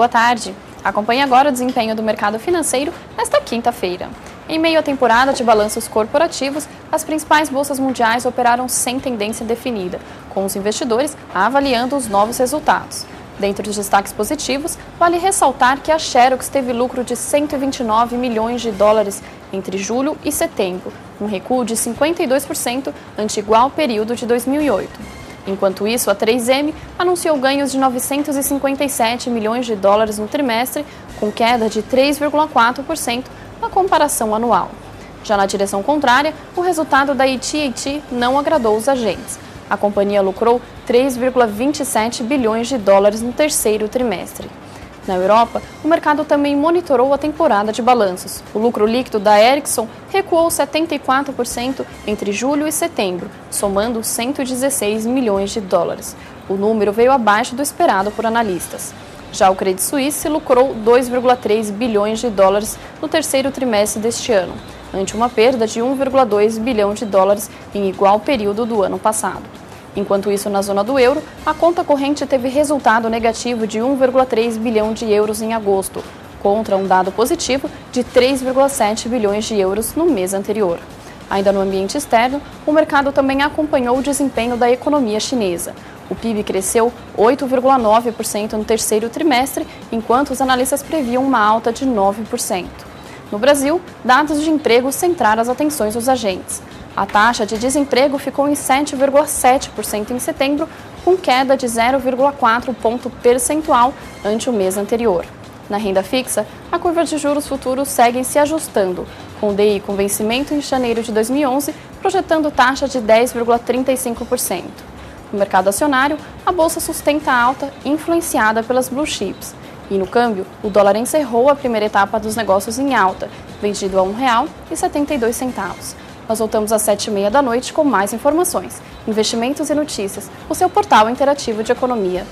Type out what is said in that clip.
Boa tarde. Acompanhe agora o desempenho do mercado financeiro nesta quinta-feira. Em meio à temporada de balanços corporativos, as principais bolsas mundiais operaram sem tendência definida, com os investidores avaliando os novos resultados. Dentre os destaques positivos, vale ressaltar que a Xerox teve lucro de 129 milhões de dólares entre julho e setembro, um recuo de 52% ante igual período de 2008. Enquanto isso, a 3M anunciou ganhos de 957 milhões de dólares no trimestre, com queda de 3,4% na comparação anual. Já na direção contrária, o resultado da ETI não agradou os agentes. A companhia lucrou 3,27 bilhões de dólares no terceiro trimestre. Na Europa, o mercado também monitorou a temporada de balanços. O lucro líquido da Ericsson recuou 74% entre julho e setembro, somando 116 milhões de dólares. O número veio abaixo do esperado por analistas. Já o Credit Suisse lucrou 2,3 bilhões de dólares no terceiro trimestre deste ano, ante uma perda de 1,2 bilhão de dólares em igual período do ano passado. Enquanto isso, na zona do euro, a conta corrente teve resultado negativo de 1,3 bilhão de euros em agosto, contra um dado positivo de 3,7 bilhões de euros no mês anterior. Ainda no ambiente externo, o mercado também acompanhou o desempenho da economia chinesa. O PIB cresceu 8,9% no terceiro trimestre, enquanto os analistas previam uma alta de 9%. No Brasil, dados de emprego centraram as atenções dos agentes. A taxa de desemprego ficou em 7,7% em setembro, com queda de 0,4 ponto percentual ante o mês anterior. Na renda fixa, a curva de juros futuros segue se ajustando, com o DI com vencimento em janeiro de 2011 projetando taxa de 10,35%. No mercado acionário, a bolsa sustenta a alta, influenciada pelas blue chips. E no câmbio, o dólar encerrou a primeira etapa dos negócios em alta, vendido a R$ 1,72. Nós voltamos às 7h30 da noite com mais informações, investimentos e notícias, o seu portal interativo de economia.